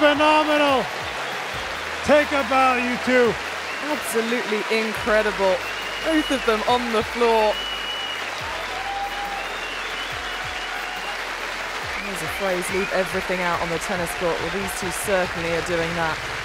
phenomenal. Take a bow, you two. Absolutely incredible. Both of them on the floor. There's a phrase, leave everything out on the tennis court. Well, these two certainly are doing that.